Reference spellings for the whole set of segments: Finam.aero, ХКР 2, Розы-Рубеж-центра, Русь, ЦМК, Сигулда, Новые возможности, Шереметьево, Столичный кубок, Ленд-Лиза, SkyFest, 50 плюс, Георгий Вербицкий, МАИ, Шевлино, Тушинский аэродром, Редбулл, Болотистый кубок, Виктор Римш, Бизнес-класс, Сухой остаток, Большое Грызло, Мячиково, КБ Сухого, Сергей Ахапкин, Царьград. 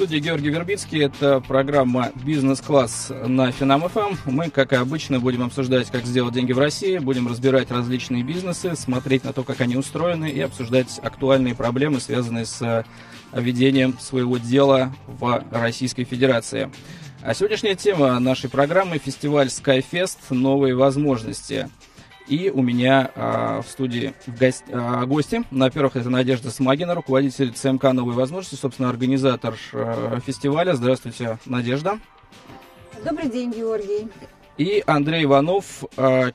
студии Георгий Вербицкий. Это программа «Бизнес-класс» на Финам.ФМ. Мы, как и обычно, будем обсуждать, как сделать деньги в России, будем разбирать различные бизнесы, смотреть на то, как они устроены, и обсуждать актуальные проблемы, связанные с ведением своего дела в Российской Федерации. А сегодняшняя тема нашей программы – фестиваль SkyFest «Новые возможности». И у меня в студии гости. Во-первых, это Надежда Смагина, руководитель ЦМК «Новые возможности», собственно, организатор фестиваля. Здравствуйте, Надежда. Добрый день, Георгий. И Андрей Иванов,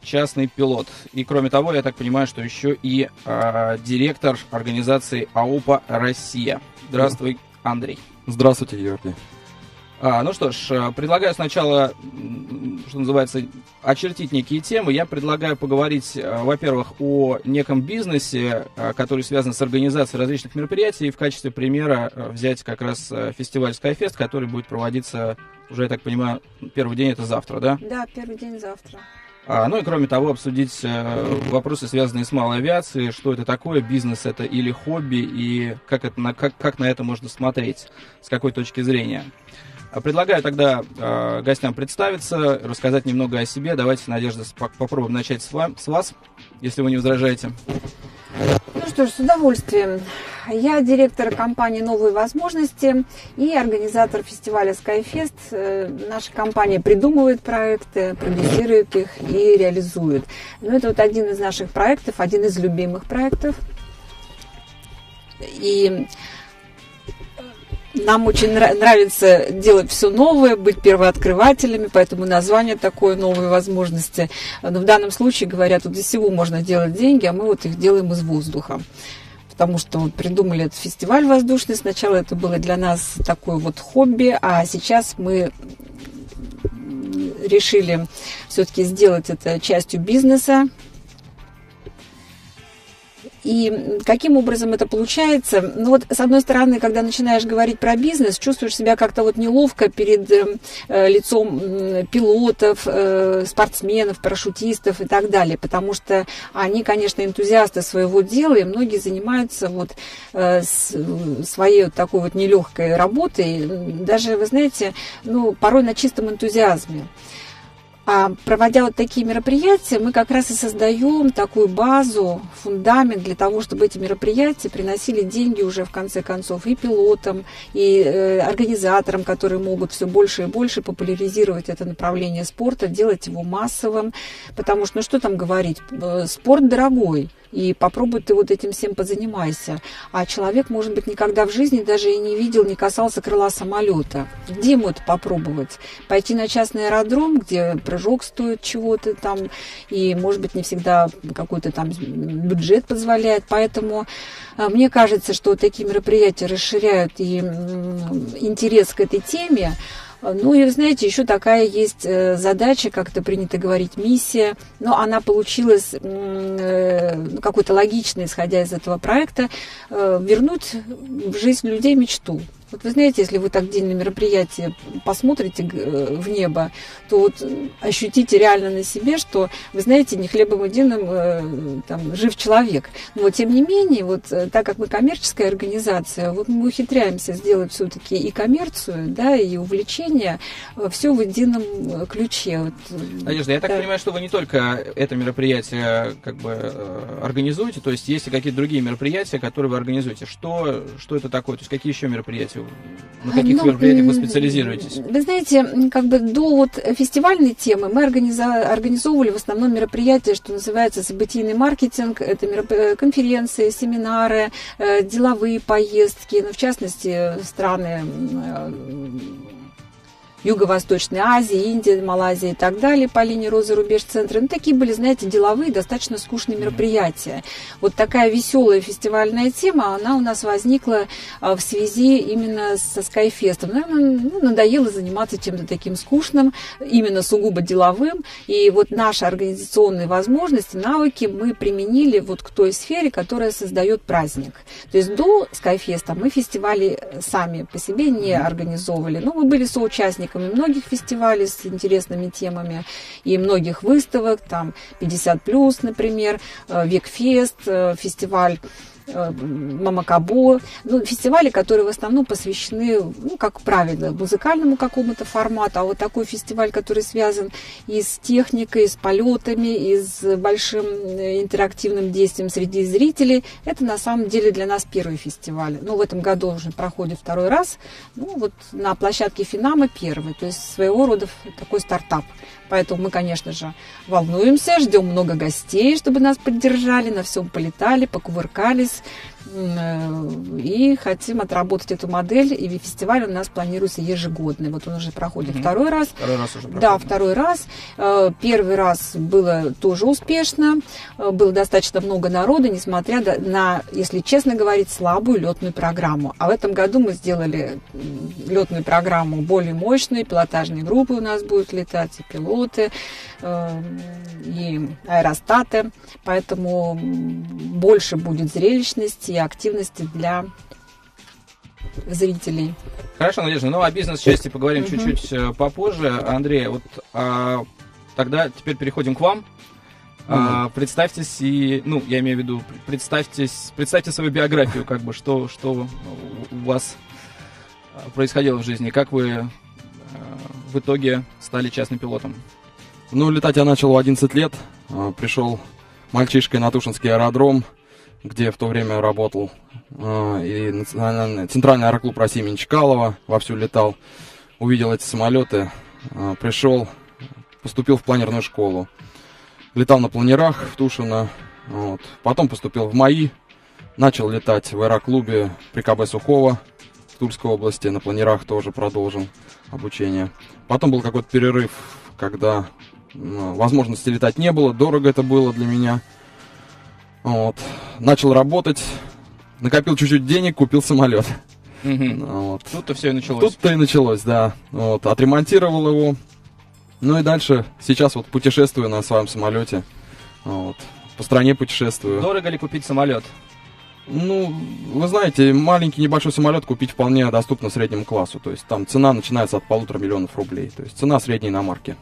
частный пилот. И, кроме того, я так понимаю, что еще и директор организации АОПа «Россия». Здравствуй, Андрей. Здравствуйте, Георгий. Ну что ж, предлагаю сначала, что называется, очертить некие темы. Я предлагаю поговорить, во-первых, о неком бизнесе, который связан с организацией различных мероприятий, и в качестве примера взять как раз фестиваль SkyFest, который будет проводиться уже, я так понимаю, первый день — это завтра, да? Да, первый день завтра. Ну и кроме того, обсудить вопросы, связанные с малой авиацией, что это такое, бизнес это или хобби, и как на это можно смотреть, с какой точки зрения. Предлагаю тогда гостям представиться, рассказать немного о себе. Давайте, Надежда, попробуем начать с вас, если вы не возражаете. Ну что ж, с удовольствием. Я директор компании «Новые возможности» и организатор фестиваля SkyFest. Наша компания придумывает проекты, продюсирует их и реализует. Но это вот один из наших проектов, один из любимых проектов. И нам очень нравится делать все новое, быть первооткрывателями, поэтому название такое «Новые возможности». Но в данном случае говорят, вот из всего можно делать деньги, а мы вот их делаем из воздуха. Потому что вот придумали этот фестиваль воздушный. Сначала это было для нас такое вот хобби, а сейчас мы решили все-таки сделать это частью бизнеса. И каким образом это получается? Ну вот, с одной стороны, когда начинаешь говорить про бизнес, чувствуешь себя как-то вот неловко перед лицом пилотов, спортсменов, парашютистов и так далее, потому что они, конечно, энтузиасты своего дела, и многие занимаются вот своей вот такой вот нелегкой работой, даже, вы знаете, ну, порой на чистом энтузиазме. А проводя вот такие мероприятия, мы как раз и создаем такую базу, фундамент для того, чтобы эти мероприятия приносили деньги уже в конце концов и пилотам, и организаторам, которые могут все больше и больше популяризировать это направление спорта, делать его массовым, потому что, ну что там говорить, спорт дорогой. И попробуй ты вот этим всем позанимайся. А человек, может быть, никогда в жизни даже и не видел, не касался крыла самолета. Где ему это попробовать? Пойти на частный аэродром, где прыжок стоит чего-то там, и, может быть, не всегда какой-то там бюджет позволяет. Поэтому мне кажется, что такие мероприятия расширяют и интерес к этой теме. Ну и, знаете, еще такая есть задача, как это принято говорить, миссия, но она получилась какой-то логичной, исходя из этого проекта, вернуть в жизнь людей мечту. Вот вы знаете, если вы так день на мероприятии посмотрите в небо, то вот ощутите реально на себе, что, вы знаете, не хлебом единым там жив человек. Но тем не менее, вот так как мы коммерческая организация, вот мы ухитряемся сделать все-таки и коммерцию, да, и увлечение, все в едином ключе. Вот, Надежда, я так понимаю, что вы не только это мероприятие как бы организуете, то есть есть и какие-то другие мероприятия, которые вы организуете. Что это такое? То есть какие еще мероприятия? На каких мероприятиях вы специализируетесь? Вы знаете, как бы до вот фестивальной темы мы организовывали в основном мероприятия, что называется событийный маркетинг, это конференции, семинары, деловые поездки, ну, в частности, страны Юго-Восточной Азии, Индия, Малайзия и так далее, по линии Розы-Рубеж-центра. Ну, такие были, знаете, деловые, достаточно скучные мероприятия. Вот такая веселая фестивальная тема, она у нас возникла в связи именно со SkyFest'ом. Ну, надоело заниматься чем-то таким скучным, именно сугубо деловым. И вот наши организационные возможности, навыки мы применили вот к той сфере, которая создает праздник. То есть до SkyFest'а мы фестивали сами по себе не организовывали. Но мы были соучастниками многих фестивалей с интересными темами и многих выставок, там 50 плюс, например, Векфест, фестиваль Мамакабо, ну, фестивали, которые в основном посвящены, ну, как правило, музыкальному какому-то формату, а вот такой фестиваль, который связан и с техникой, и с полетами, и с большим интерактивным действием среди зрителей, это на самом деле для нас первый фестиваль. Ну, в этом году уже проходит второй раз, ну, вот на площадке Финама первый, то есть своего рода такой стартап. Поэтому мы, конечно же, волнуемся, ждем много гостей, чтобы нас поддержали, на всем полетали, покувыркались. И хотим отработать эту модель. И фестиваль у нас планируется ежегодный. Вот он уже проходит второй раз. Второй раз уже проходит. Да, второй раз. Первый раз было тоже успешно. Было достаточно много народа, несмотря на, если честно говорить, слабую летную программу. А в этом году мы сделали летную программу более мощную. Пилотажные группы у нас будут летать, и пилоты, и аэростаты. Поэтому больше будет зрелищности и активности для зрителей. Хорошо, Надежда, ну о бизнес-части поговорим чуть-чуть попозже. Андрей, вот тогда теперь переходим к вам. Представьтесь, и, ну, я имею в виду, представьте свою биографию, как бы, что у вас происходило в жизни, как вы в итоге стали частным пилотом. Ну, летать я начал в 11 лет, пришел мальчишкой на Тушинский аэродром, где в то время работал и Центральный аэроклуб России имени Чкалова, вовсю летал, увидел эти самолеты, пришел, поступил в планерную школу, летал на планерах в Тушино, вот. Потом поступил в МАИ, начал летать в аэроклубе при КБ Сухого в Тульской области, на планерах тоже продолжил обучение. Потом был какой-то перерыв, когда возможности летать не было, дорого это было для меня. Вот. Начал работать, накопил чуть-чуть денег, купил самолет. Вот. Тут-то все и началось. Тут-то и началось, да. Вот. Отремонтировал его. Ну и дальше сейчас вот путешествую на своем самолете. Вот. По стране путешествую. Дорого ли купить самолет? Ну, вы знаете, маленький небольшой самолет купить вполне доступно среднему классу. То есть там цена начинается от 1,5 миллиона рублей. То есть цена средней иномарки.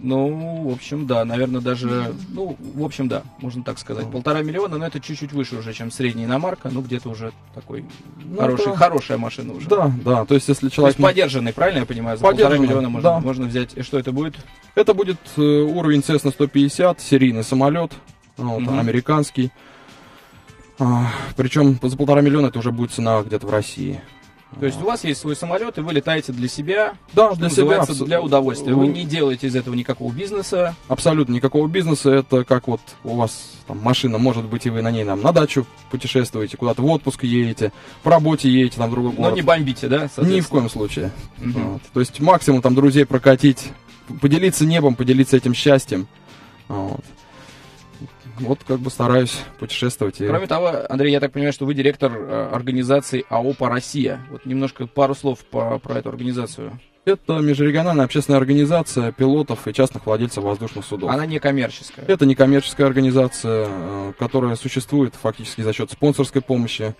Ну, в общем, да, наверное, даже, ну, в общем, да, можно так сказать, 1,5 миллиона, но это чуть-чуть выше уже, чем средняя иномарка, ну, где-то уже такой, ну, хороший, да, хорошая машина уже. Да, да, то есть, если человек... То есть, подержанный, правильно я понимаю, за 1,5 миллиона можно взять, и что это будет? Это будет уровень Cessna 150, серийный самолет, вот, американский, причем за 1,5 миллиона это уже будет цена где-то в России. То есть у вас есть свой самолет, и вы летаете для себя, да, что для называется, себя, для удовольствия. Вы не делаете из этого никакого бизнеса. Абсолютно никакого бизнеса. Это как вот у вас там машина, может быть, и вы на ней там на дачу путешествуете, куда-то в отпуск едете, по работе едете, там в другой город. Но не бомбите, да? Ни в коем случае. Вот. То есть максимум там друзей прокатить, поделиться небом, поделиться этим счастьем. Вот. Вот как бы стараюсь путешествовать. Кроме того, Андрей, я так понимаю, что вы директор организации АОПа «Россия». Вот немножко пару слов про эту организацию. Это межрегиональная общественная организация пилотов и частных владельцев воздушных судов. Она некоммерческая. Это некоммерческая организация, которая существует фактически за счет спонсорской помощи,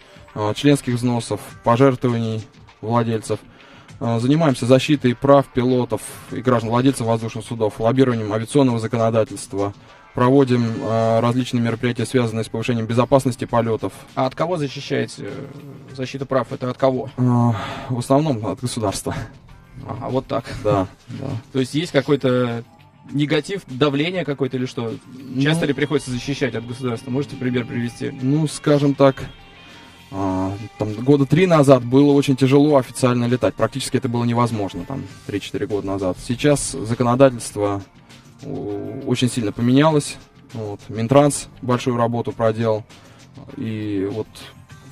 членских взносов, пожертвований владельцев. Занимаемся защитой прав пилотов и граждан-владельцев воздушных судов, лоббированием авиационного законодательства. Проводим различные мероприятия, связанные с повышением безопасности полетов. А от кого защищаете? Защита прав — это от кого? В основном от государства. А вот так. Да, да. То есть есть какой-то негатив, давление какое-то или что? Часто ли приходится защищать от государства? Можете пример привести? Ну, скажем так, там, года 3 назад было очень тяжело официально летать. Практически это было невозможно, там, 3-4 года назад. Сейчас законодательство очень сильно поменялось, вот. Минтранс большую работу проделал, и вот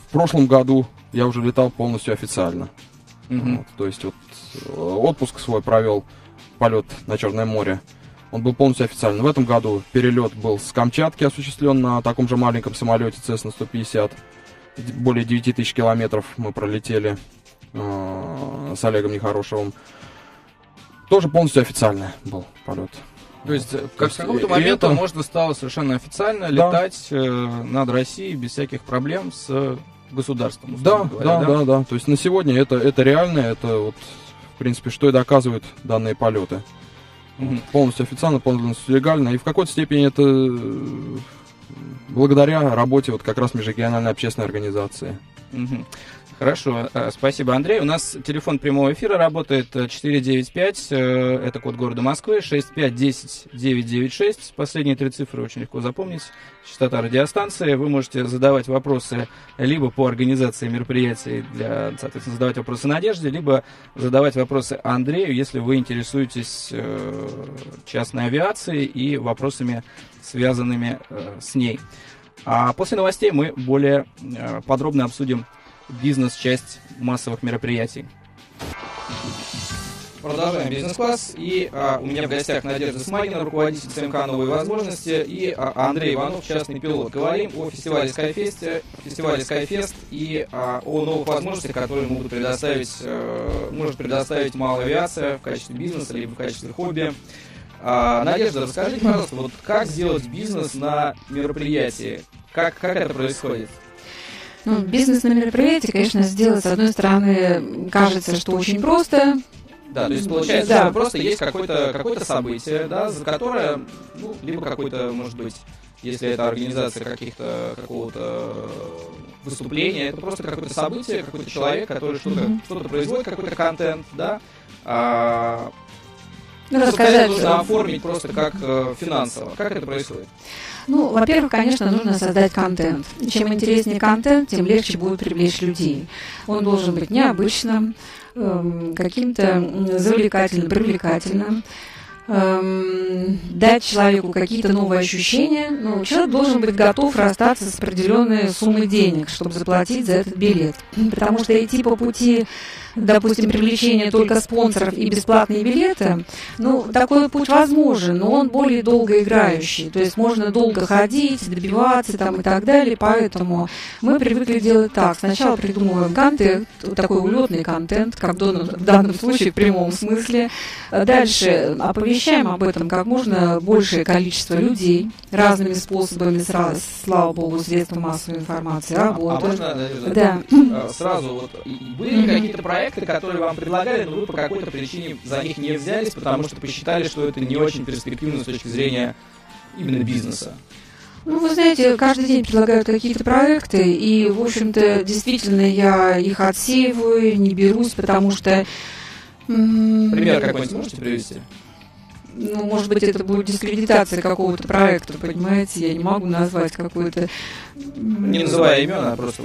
в прошлом году я уже летал полностью официально, вот. То есть вот отпуск свой провел, полет на Черное море, он был полностью официальный. В этом году перелет был с Камчатки осуществлен на таком же маленьком самолете Cessna 150, более 9000 километров мы пролетели с Олегом Нехорошевым, тоже полностью официальный был полет. То есть в какой-то момент можно стало совершенно официально летать над Россией без всяких проблем с государством. Да, говоря, да. То есть на сегодня это реально, это вот, в принципе, что и доказывают данные полеты. Полностью официально, полностью легально. И в какой-то степени это благодаря работе вот как раз межрегиональной общественной организации. Угу. Хорошо, спасибо, Андрей. У нас телефон прямого эфира работает 495, это код города Москвы, 65 10 996. Последние три цифры очень легко запомнить. Частота радиостанции. Вы можете задавать вопросы либо по организации мероприятий, для, соответственно, задавать вопросы Надежде, либо задавать вопросы Андрею, если вы интересуетесь частной авиацией и вопросами, связанными с ней. А после новостей мы более подробно обсудим бизнес-часть массовых мероприятий. Продолжаем «Бизнес-класс». И у меня в гостях Надежда Смагина, руководитель ЦМК «Новые возможности», и Андрей Иванов, частный пилот. Говорим о фестивале SkyFest, и о новых возможностях, которые могут предоставить, может предоставить малая авиация в качестве бизнеса либо в качестве хобби. Надежда, расскажите, пожалуйста, вот как сделать бизнес на мероприятии? Как это происходит? Ну, бизнес на мероприятии, конечно, сделать, с одной стороны, кажется, что очень просто. Да, то есть получается, да, что просто есть какое-то событие, да, за которое, ну, либо какой-то, может быть, если это организация какого-то выступления, это просто какое-то событие, какой-то человек, который что-то производит, какой-то контент, да. Рассказать, нужно оформить просто как финансово. Как это происходит? Ну, во-первых, конечно, нужно создать контент. Чем интереснее контент, тем легче будет привлечь людей. Он должен быть необычным, каким-то завлекательным, привлекательным. Дать человеку какие-то новые ощущения. Ну, человек должен быть готов расстаться с определенной суммой денег, чтобы заплатить за этот билет. Потому что идти по пути, допустим, привлечения только спонсоров и бесплатные билеты, ну, такой путь возможен, но он более долгоиграющий. То есть можно долго ходить, добиваться там и так далее. Поэтому мы привыкли делать так. Сначала придумываем контент, такой улетный контент, как в данном случае в прямом смысле. Дальше оповещаем об этом как можно большее количество людей разными способами, сразу, слава богу, средства массовой информации работают. А можно, наверное, да, сразу, вот, были какие-то проекты, которые вам предлагали, но вы по какой-то причине за них не взялись, потому что посчитали, что это не очень перспективно с точки зрения именно бизнеса? Ну, вы знаете, каждый день предлагают какие-то проекты, и, в общем-то, действительно, я их отсеиваю, не берусь, потому что... Пример какой-нибудь можете привести? Ну, может быть, это будет дискредитация какого-то проекта, понимаете? Я не могу назвать какой-то... Не называя имен, а просто...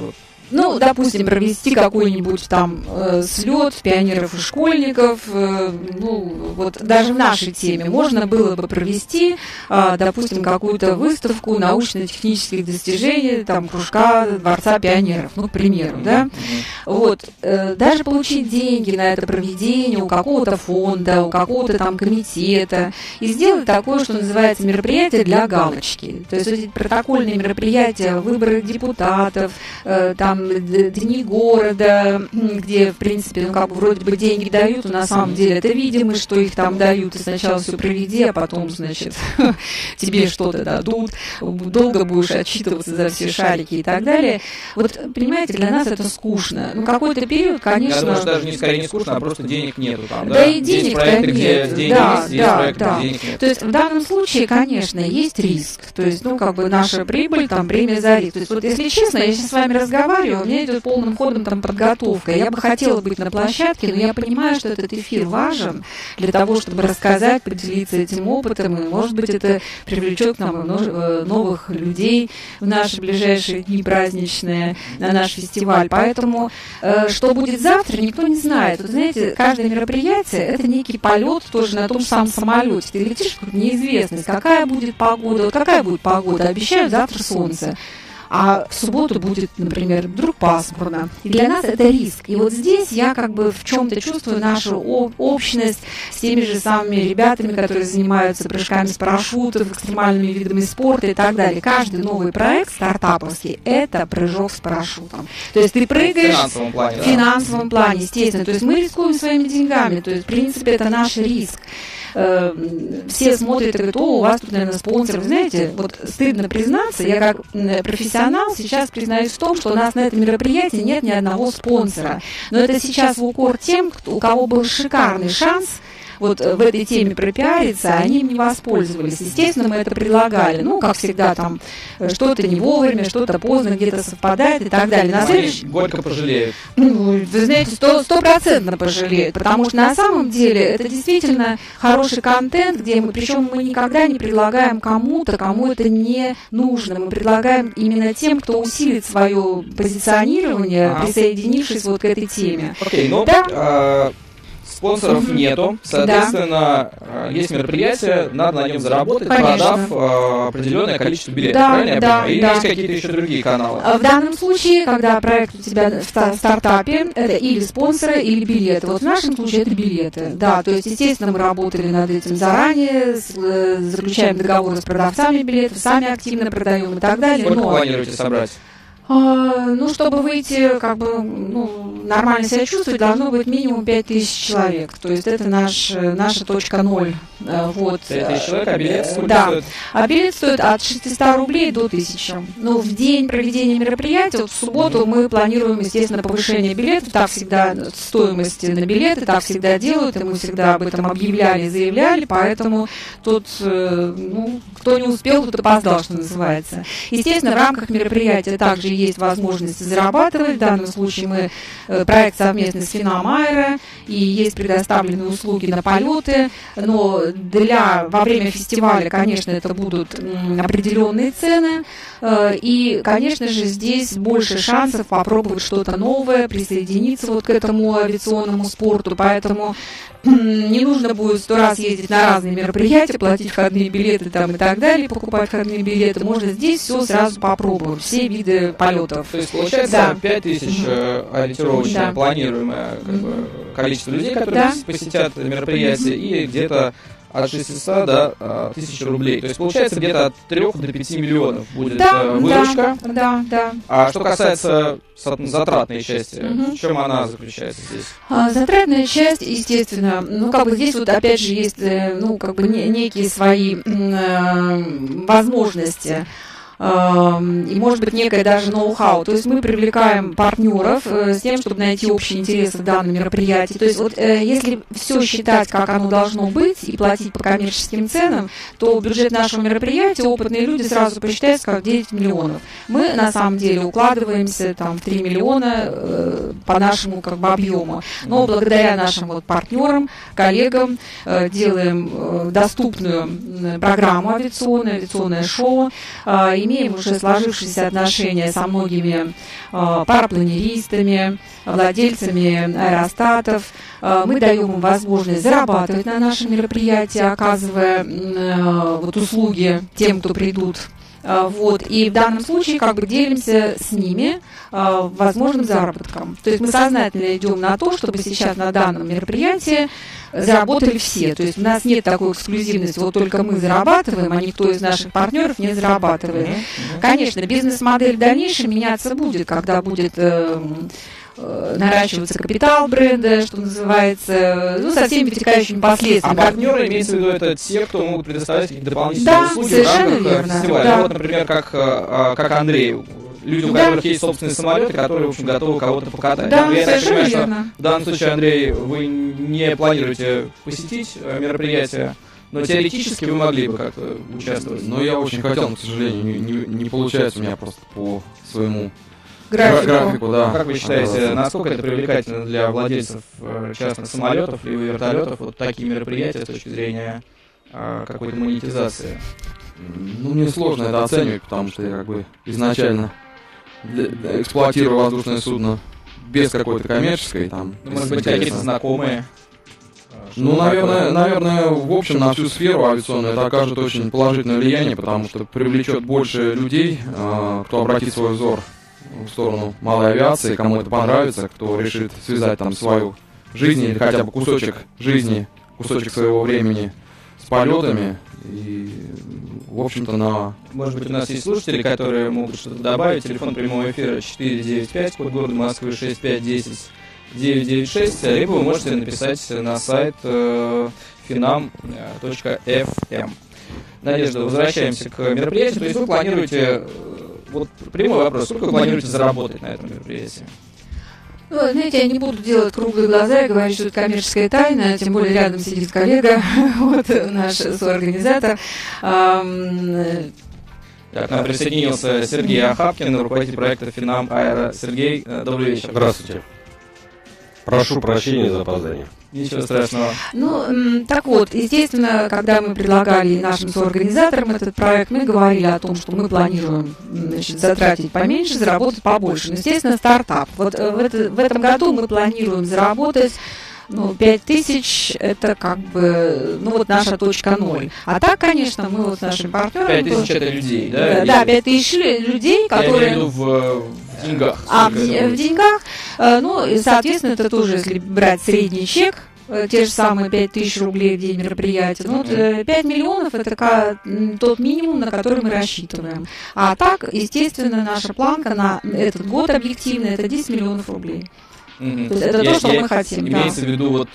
Ну, допустим, провести какой-нибудь там слет пионеров и школьников. Ну, вот даже в нашей теме можно было бы провести, допустим, какую-то выставку научно-технических достижений, там, кружка Дворца пионеров, ну, к примеру, да. Вот, даже получить деньги на это проведение у какого-то фонда, у какого-то там комитета, и сделать такое, что называется, мероприятие для галочки. То есть эти протокольные мероприятия, выборы депутатов, там, дни города, где, в принципе, ну, как бы вроде бы деньги дают, но на самом деле это видимо, что их там дают, и сначала все проведи, а потом, значит, тебе что-то дадут, долго будешь отчитываться за все шарики и так далее. Вот, понимаете, для нас это скучно. Ну, какой-то период, конечно... Я думаю, что даже не скорее не скучно, а просто денег нету там, да? Да и денег-то нет. Да. То есть в данном случае, конечно, есть риск. То есть, ну, как бы наша прибыль, там, премия за риск. То есть, вот, если честно, я сейчас с вами разговариваю, у меня идет полным ходом там подготовка. Я бы хотела быть на площадке, но я понимаю, что этот эфир важен для того, чтобы рассказать, поделиться этим опытом, и, может быть, это привлечет к нам новых людей в наши ближайшие дни праздничные, на наш фестиваль. Поэтому, что будет завтра, никто не знает. Вот, знаете, каждое мероприятие – это некий полет тоже на том же самом самолете. Ты летишь в какую-то неизвестность, какая будет погода, вот какая будет погода, обещают завтра солнце. А в субботу будет, например, вдруг пасмурно. И для нас это риск. И вот здесь я как бы в чем-то чувствую нашу общность с теми же самыми ребятами, которые занимаются прыжками с парашютов, экстремальными видами спорта и так далее. Каждый новый проект стартаповский – это прыжок с парашютом. То есть ты прыгаешь в финансовом плане, естественно. То есть мы рискуем своими деньгами. То есть, в принципе, это наш риск. Все смотрят и говорят: о, у вас тут, наверное, спонсор. Вы знаете, вот стыдно признаться, я как профессионал сейчас признаюсь в том, что у нас на этом мероприятии нет ни одного спонсора. Но это сейчас в укор тем, у кого был шикарный шанс вот в этой теме пропиариться, они им не воспользовались. Естественно, мы это предлагали. Ну, как всегда, там что-то не вовремя, что-то поздно, где-то совпадает и так далее. На следующий... Горько пожалеют. Ну, вы знаете, 100% пожалеют, потому что на самом деле это действительно хороший контент, где мы, причем мы никогда не предлагаем кому-то, кому это не нужно. Мы предлагаем именно тем, кто усилит свое позиционирование, присоединившись вот к этой теме. Окей, ну, да? Спонсоров нету, соответственно, да. Есть мероприятие, надо на нем заработать, продав определенное количество билетов, да, правильно? Да, или да. Есть какие-то еще другие каналы? В данном случае, когда проект у тебя в стартапе, это или спонсоры, или билеты. Вот в нашем случае это билеты, да, то есть, естественно, мы работали над этим заранее, заключаем договоры с продавцами билетов, сами активно продаем и так далее. Сколько планируете собрать? Ну, чтобы выйти, как бы, ну, нормально себя чувствовать, должно быть минимум 5000 человек. То есть это наша точка ноль. Вот. 5000 человек, а билет сколько стоит? А билет стоит от 600 рублей до 1000. Но в день проведения мероприятия, вот в субботу, мы планируем, естественно, повышение билетов. Так всегда стоимость на билеты, так всегда делают, и мы всегда об этом объявляли, заявляли. Поэтому тут, ну, кто не успел, тот опоздал, что называется. Естественно, в рамках мероприятия также есть возможность зарабатывать. В данном случае мы проект совместно с Finam.aero, и есть предоставлены услуги на полеты. Но во время фестиваля, конечно, это будут определенные цены. И, конечно же, здесь больше шансов попробовать что-то новое, присоединиться вот к этому авиационному спорту. Поэтому не нужно будет 100 раз ездить на разные мероприятия, платить входные билеты там и так далее, покупать входные билеты. Можно здесь все сразу попробовать, все виды полетов. То есть, получается, да. 5000 ориентировочное, да, планируемое, как бы, количество людей, которые, да, посетят мероприятие, и где-то от 600 до 1000 рублей. То есть, получается, где-то от 3 до 5 миллионов будет, да, выручка. Да, да, да. А что касается затратной части, в чем она заключается здесь? Затратная часть, естественно, ну, как бы здесь вот опять же есть, ну, как бы некие свои возможности. И, может быть, некое даже ноу-хау. То есть мы привлекаем партнеров с тем, чтобы найти общие интересы в данном мероприятии. То есть вот если все считать, как оно должно быть, и платить по коммерческим ценам, то бюджет нашего мероприятия опытные люди сразу посчитают, как 9 миллионов. Мы, на самом деле, укладываемся там в 3 миллиона по нашему, как бы, объему. Но благодаря нашим вот партнерам, коллегам делаем доступную программу авиационную, авиационное шоу, имеем уже сложившиеся отношения со многими парапланеристами, владельцами аэростатов. Мы даем им возможность зарабатывать на нашем мероприятии, оказывая вот услуги тем, кто придут. Вот. И в данном случае, как бы, делимся с ними возможным заработком. То есть мы сознательно идем на то, чтобы сейчас на данном мероприятии заработали все. То есть у нас нет такой эксклюзивности, вот только мы зарабатываем, а никто из наших партнеров не зарабатывает. Конечно, бизнес-модель в дальнейшем меняться будет, когда будет наращивается капитал бренда, что называется, ну, со всеми вытекающими последствиями. А партнеры, имеется в виду, это те, кто могут предоставлять какие-то дополнительные услуги в рамках фестиваля. Да. Вот, например, как Андрей. Люди, у которых есть собственные самолеты, которые, в общем, готовы кого-то покатать. Да, я так понимаю, что в данном случае, Андрей, вы не планируете посетить мероприятие, но теоретически вы могли бы как-то участвовать. Но я очень хотел, но, к сожалению, не получается у меня просто по своему графику, да. Как вы считаете, насколько это привлекательно для владельцев частных самолетов и вертолетов, вот такие мероприятия с точки зрения какой-то монетизации? Ну, мне сложно это оценивать, потому что я, как бы, изначально эксплуатирую воздушное судно без какой-то коммерческой, там. Ну, может быть, какие-то знакомые? Ну, наверное, в общем, на всю сферу авиационную это окажет очень положительное влияние, потому что привлечет больше людей, кто обратит свой взор в сторону малой авиации, кому это понравится, кто решит связать там свою жизнь или хотя бы кусочек жизни, кусочек своего времени с полетами. И, в общем-то, Может быть, у нас есть слушатели, которые могут что-то добавить. Телефон прямого эфира 495, код города Москвы 6510 996, либо вы можете написать на сайт finam.fm. Надежда, возвращаемся к мероприятию. То есть вы планируете... Вот прямой вопрос. Сколько вы планируете заработать на этом мероприятии? Ну, знаете, я не буду делать круглые глаза и говорить, что это коммерческая тайна, тем более рядом сидит коллега, вот наш соорганизатор. К нам присоединился Сергей Ахапкин, руководитель проекта Finam.aero. Сергей, добрый вечер. Здравствуйте. Прошу прощения за опоздание. Ничего страшного. Ну, так вот, естественно, когда мы предлагали нашим соорганизаторам этот проект, мы говорили о том, что мы планируем, значит, затратить поменьше, заработать побольше. Но, естественно, стартап. Вот в этом году мы планируем заработать... Ну, 5000 это как бы, ну, вот наша точка ноль. А так, конечно, мы вот с нашими партнерами... 5000 это людей, да? Да, 5000 людей, которые... Я имею в виду в деньгах. В деньгах. Ну, и, соответственно, это тоже, если брать средний чек, те же самые 5000 рублей в день мероприятия. Ну, вот 5 миллионов – это тот минимум, на который мы рассчитываем. А так, естественно, наша планка на этот год объективно – это 10 миллионов рублей. Mm-hmm. То есть это то, что мы хотим. Имеется в виду вот,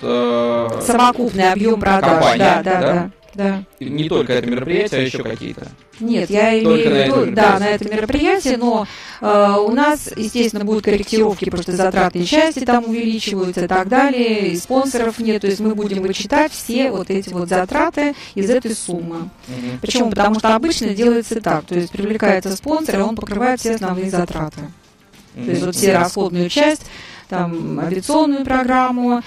совокупный объем продаж. Компания, да. Не только это мероприятие, а еще какие-то. Нет, я имею в виду, да, на это мероприятие, но у нас, естественно, будут корректировки, потому что затратные части там увеличиваются и так далее, и спонсоров нет, то есть мы будем вычитать все вот эти вот затраты из этой суммы. Mm-hmm. Почему? Потому что обычно делается так, то есть привлекается спонсор, и он покрывает все основные затраты. Mm-hmm. То есть вот все расходную часть, там, авиационную программу,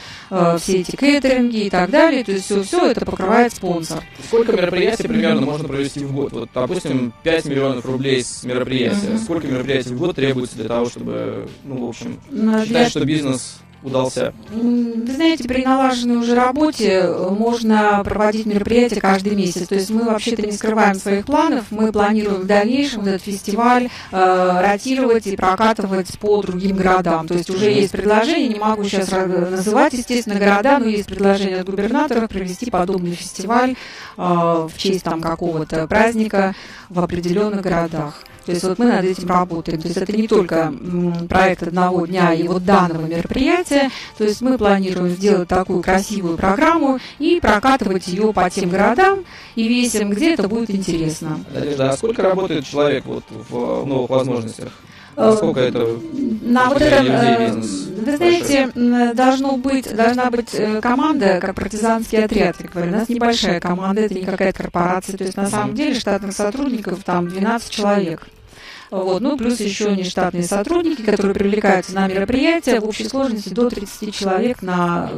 все эти кейтеринги и так далее. То есть все это покрывает спонсор. Сколько мероприятий примерно можно провести в год? Вот, допустим, 5 миллионов рублей с мероприятия. Mm-hmm. Сколько мероприятий в год требуется для того, чтобы, ну, в общем, считать, что бизнес удался? Вы знаете, при налаженной уже работе можно проводить мероприятия каждый месяц. То есть мы вообще-то не скрываем своих планов. Мы планируем в дальнейшем этот фестиваль ротировать и прокатывать по другим городам. То есть уже есть предложение, не могу сейчас называть, естественно, города, но есть предложение от губернатора провести подобный фестиваль в честь там какого-то праздника в определенных городах. То есть вот мы над этим работаем. То есть это не только проект одного дня и вот данного мероприятия. То есть мы планируем сделать такую красивую программу и прокатывать ее по тем городам и весим, где это будет интересно. Надежда, а сколько работает человек вот в новых возможностях? Сколько это? На вот этом, вы знаете, должна быть команда, как партизанский отряд. Я говорю, у нас небольшая команда, это не какая-то корпорация. То есть на самом деле штатных сотрудников там 12 человек. Вот, ну, плюс еще нештатные сотрудники, которые привлекаются на мероприятия, в общей сложности до 30 человек на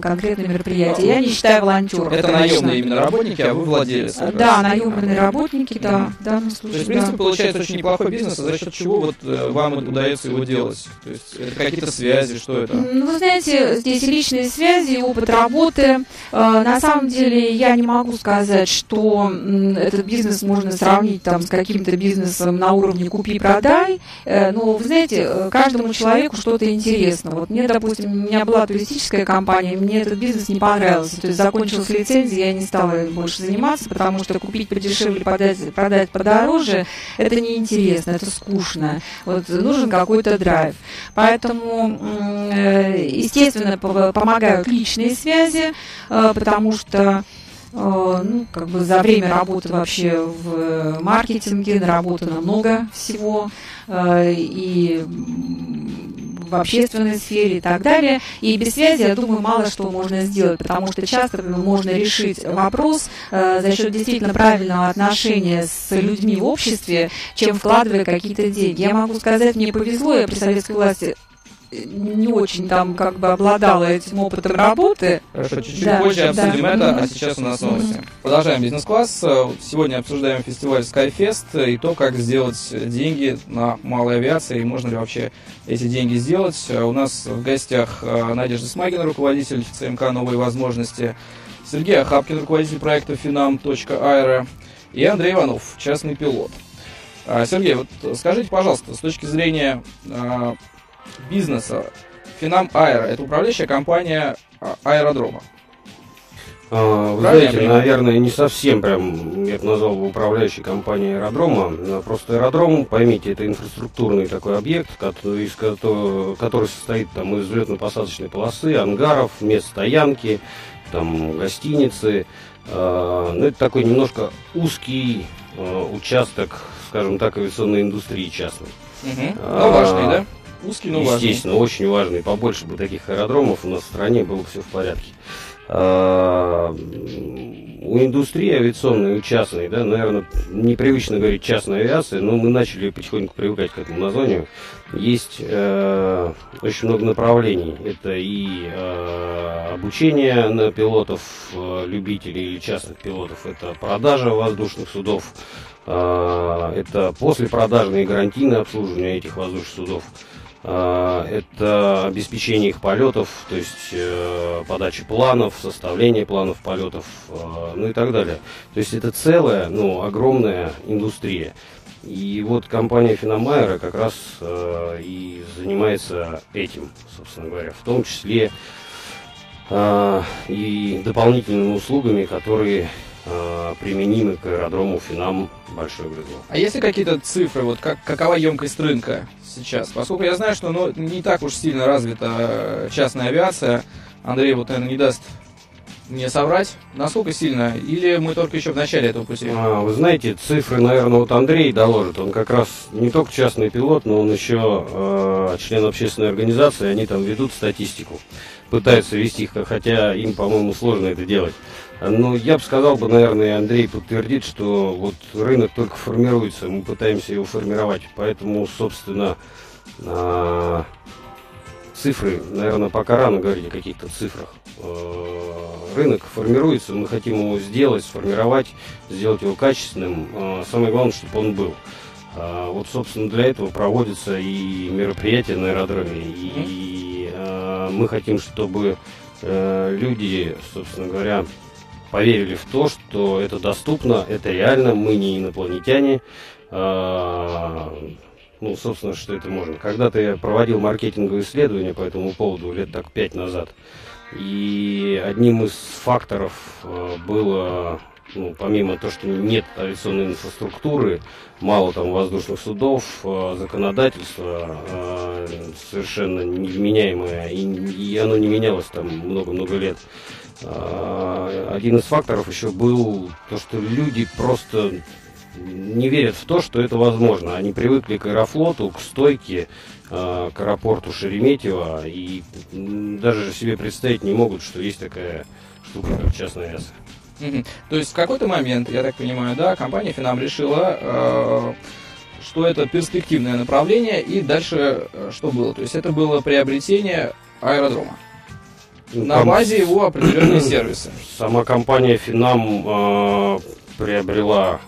конкретное мероприятие. Я не считаю волонтеров. Это наемные именно работники, а вы владелец. Да, наемные работники, да. Да, в случае, то есть, в принципе, да, получается очень неплохой бизнес, а за счет чего вот вам удается его делать? То есть это какие-то связи, что это? Ну, вы знаете, здесь личные связи, опыт работы. На самом деле я не могу сказать, что этот бизнес можно сравнить там с каким-то бизнесом на уровне купи-продай, но, вы знаете, каждому человеку что-то интересно. Вот мне, допустим, у меня была туристическая компания, мне этот бизнес не понравился, то есть закончилась лицензия, я не стала больше заниматься, потому что купить подешевле, продать подороже, это неинтересно, это скучно. Вот нужен какой-то драйв. Поэтому, естественно, помогают личные связи, потому что, ну, как бы за время работы вообще в маркетинге наработано много всего и в общественной сфере и так далее. И без связи, я думаю, мало что можно сделать, потому что часто можно решить вопрос за счет действительно правильного отношения с людьми в обществе, чем вкладывая какие-то деньги. Я могу сказать, мне повезло, я при советской власти не очень там как бы обладала этим опытом работы. Хорошо, чуть-чуть позже обсудим это, а сейчас у нас новости. Продолжаем бизнес-класс. Сегодня обсуждаем фестиваль SkyFest и то, как сделать деньги на малой авиации, и можно ли вообще эти деньги сделать. У нас в гостях Надежда Смагина, руководитель ЦМК «Новые возможности», Сергей Ахапкин, руководитель проекта Finam.aero, и Андрей Иванов, частный пилот. Сергей, вот скажите, пожалуйста, с точки зрения бизнеса, Finam.aero — это управляющая компания аэродрома. Вы знаете, наверное, не совсем прям я бы назвал управляющей компанией аэродрома. Просто аэродром, поймите, это инфраструктурный такой объект, который состоит там из взлетно-посадочной полосы, ангаров, мест стоянки, там, гостиницы. Ну, это такой немножко узкий участок, скажем так, авиационной индустрии частной. Угу. Но важный, да? Узкий, но важный. Естественно, очень важный. Побольше бы таких аэродромов у нас в стране, было бы все в порядке. У индустрии авиационной и частной, да, наверное, непривычно говорить частная авиация, но мы начали потихоньку привыкать к этому названию. Есть очень много направлений. Это и обучение на пилотов, любителей или частных пилотов, это продажа воздушных судов, это послепродажное и гарантийное обслуживание этих воздушных судов. Это обеспечение их полетов, то есть подача планов, составление планов полетов, ну и так далее. То есть это целая, ну, огромная индустрия. И вот компания Finam.aero как раз и занимается этим, собственно говоря, в том числе и дополнительными услугами, которые применимы к аэродрому Финам Большое Грызло. А есть ли какие-то цифры, вот как, какова емкость рынка сейчас? Поскольку я знаю, что, ну, не так уж сильно развита частная авиация, Андрей вот, наверное, не даст мне соврать, насколько сильно, или мы только еще в начале этого пути? Вы знаете, цифры, наверное, вот Андрей доложит, он как раз не только частный пилот, но он еще член общественной организации, они там ведут статистику, пытаются вести, хотя им, по-моему, сложно это делать. Но я бы сказал, наверное, Андрей подтвердит, что вот рынок только формируется, мы пытаемся его формировать. Поэтому, собственно, цифры, наверное, пока рано говорить о каких-то цифрах. Рынок формируется, мы хотим его сделать, сформировать, сделать его качественным. Самое главное, чтобы он был. Вот, собственно, для этого проводятся и мероприятия на аэродроме. И мы хотим, чтобы люди, собственно говоря, поверили в то, что это доступно, это реально, мы не инопланетяне. Ну, собственно, что это можно. Когда-то я проводил маркетинговые исследования по этому поводу лет так 5 назад. И одним из факторов было, ну, помимо того, что нет авиационной инфраструктуры, мало там воздушных судов, законодательство совершенно невменяемое, и оно не менялось там много-много лет. Один из факторов еще был то, что люди просто не верят в то, что это возможно. Они привыкли к аэрофлоту, к стойке, к аэропорту Шереметьево, и даже себе представить не могут, что есть такая штука, как частная авиация. То есть в какой-то момент, я так понимаю, да, компания Finam решила, что это перспективное направление, и дальше что было? То есть это было приобретение аэродрома. На базе его определенные сервисы. Сама компания Finam приобрела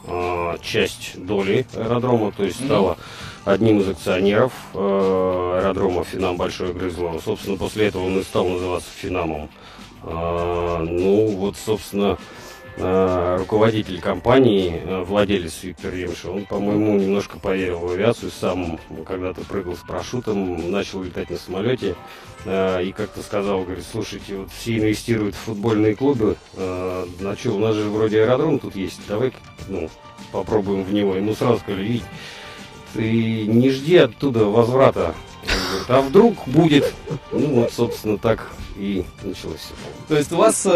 часть доли аэродрома, то есть стала одним из акционеров аэродрома Finam Большое Грызло. Собственно, после этого он и стал называться Финамом. Ну вот, собственно, руководитель компании, владелец Виктор Римш, он, по-моему, немножко поверил в авиацию, сам когда-то прыгал с парашютом, начал летать на самолете и как-то сказал, говорит, слушайте, вот все инвестируют в футбольные клубы, а что, у нас же вроде аэродром тут есть, давай, ну, попробуем в него. Ему сразу сказали, ты не жди оттуда возврата. Говорит, а вдруг будет? Ну вот, собственно, так и началось. То есть у вас,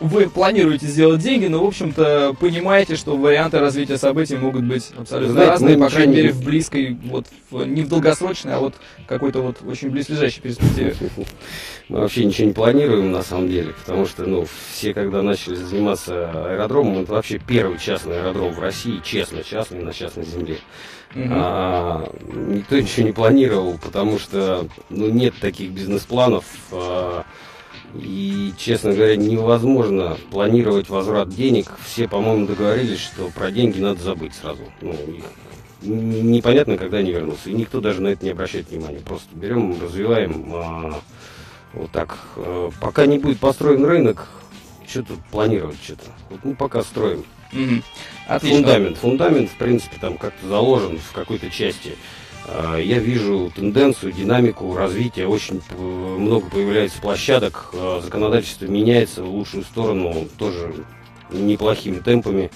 вы планируете сделать деньги, но, в общем-то, понимаете, что варианты развития событий могут быть абсолютно, знаете, разные, по крайней мере, в близкой, вот, не в долгосрочной, а вот какой-то вот очень близлежащей перспективе. Мы вообще ничего не планируем, на самом деле, потому что, ну, все, когда начали заниматься аэродромом, это вообще первый частный аэродром в России, честно, частный, на частной земле. Никто ничего не планировал, потому что, ну, нет таких бизнес-планов, и, честно говоря, невозможно планировать возврат денег. Все, по-моему, договорились, что про деньги надо забыть сразу. Ну, непонятно, когда они вернутся, и никто даже на это не обращает внимания. Просто берем, развиваем, вот так. Пока не будет построен рынок, что тут планировать что-то? Вот мы пока строим. Отлично. Фундамент, в принципе, там как-то заложен в какой-то части. Я вижу тенденцию, динамику развития. Очень много появляется площадок. Законодательство меняется в лучшую сторону, тоже неплохими темпами.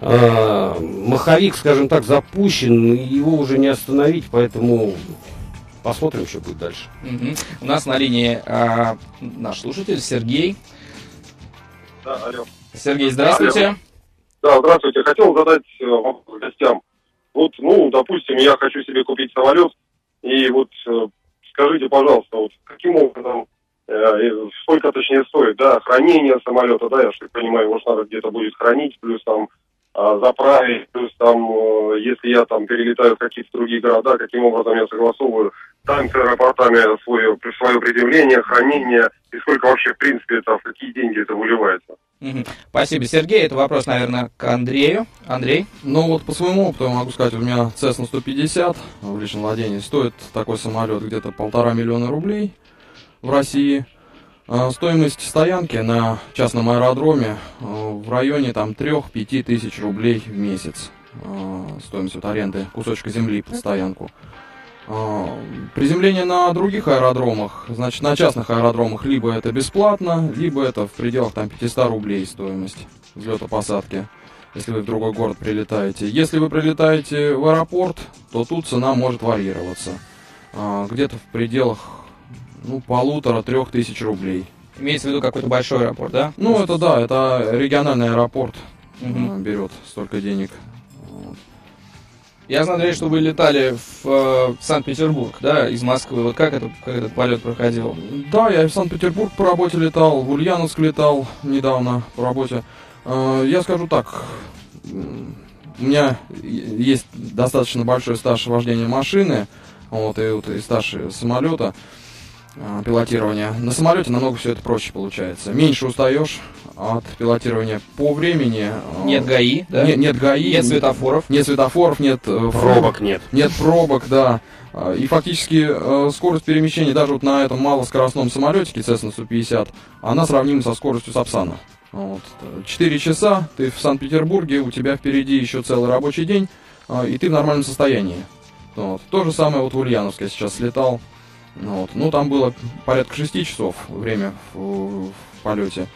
Маховик, скажем так, запущен, его уже не остановить, поэтому посмотрим, что будет дальше. У нас на линии наш слушатель Сергей. Да, алло. Сергей, здравствуйте. Да, здравствуйте. Хотел задать вопрос гостям. Вот, ну, допустим, я хочу себе купить самолет, И вот скажите, пожалуйста, вот каким образом, сколько точнее стоит, да, хранение самолета, да, я же понимаю, может, надо где-то будет хранить, плюс там заправить, плюс там, если я там перелетаю в какие-то другие города, каким образом я согласовываю там с аэропортами свое предъявление, хранение, и сколько вообще, в принципе, это, в какие деньги это выливается. Спасибо, Сергей. Это вопрос, наверное, к Андрею. Андрей? Ну, вот по своему опыту я могу сказать, у меня Cessna 150 в личном владении. Стоит такой самолет где-то 1,5 миллиона рублей в России. Стоимость стоянки на частном аэродроме в районе там 3-5 тысяч рублей в месяц. Стоимость вот аренды кусочка земли под стоянку. Приземление на других аэродромах, значит, на частных аэродромах либо это бесплатно, либо это в пределах там 500 рублей стоимость взлета-посадки, если вы в другой город прилетаете. Если вы прилетаете в аэропорт, то тут цена может варьироваться. Где-то в пределах, ну, 1,5-3 тысяч рублей. Имеется в виду какой-то большой аэропорт, да? Ну, это да, это региональный аэропорт берет столько денег. Я знаю, Андрей, что вы летали в Санкт-Петербург, да, из Москвы. Вот как этот полет проходил? Да, я в Санкт-Петербург по работе летал, в Ульяновск летал недавно по работе. Я скажу так, у меня есть достаточно большой стаж вождения машины, вот, и стаж самолета, пилотирования. На самолете намного все это проще получается. Меньше устаешь от пилотирования по времени. Нет ГАИ, да? Нет ГАИ. Нет светофоров. Нет светофоров, нет пробок. Нет. Нет пробок, да. И фактически скорость перемещения даже вот на этом малоскоростном самолетике Cessna 150, она сравнима со скоростью Сапсана. Вот. 4 часа, ты в Санкт-Петербурге, у тебя впереди еще целый рабочий день, и ты в нормальном состоянии. Вот. То же самое вот в Ульяновске я сейчас летал. Вот. Ну, там было порядка 6 часов время в полете.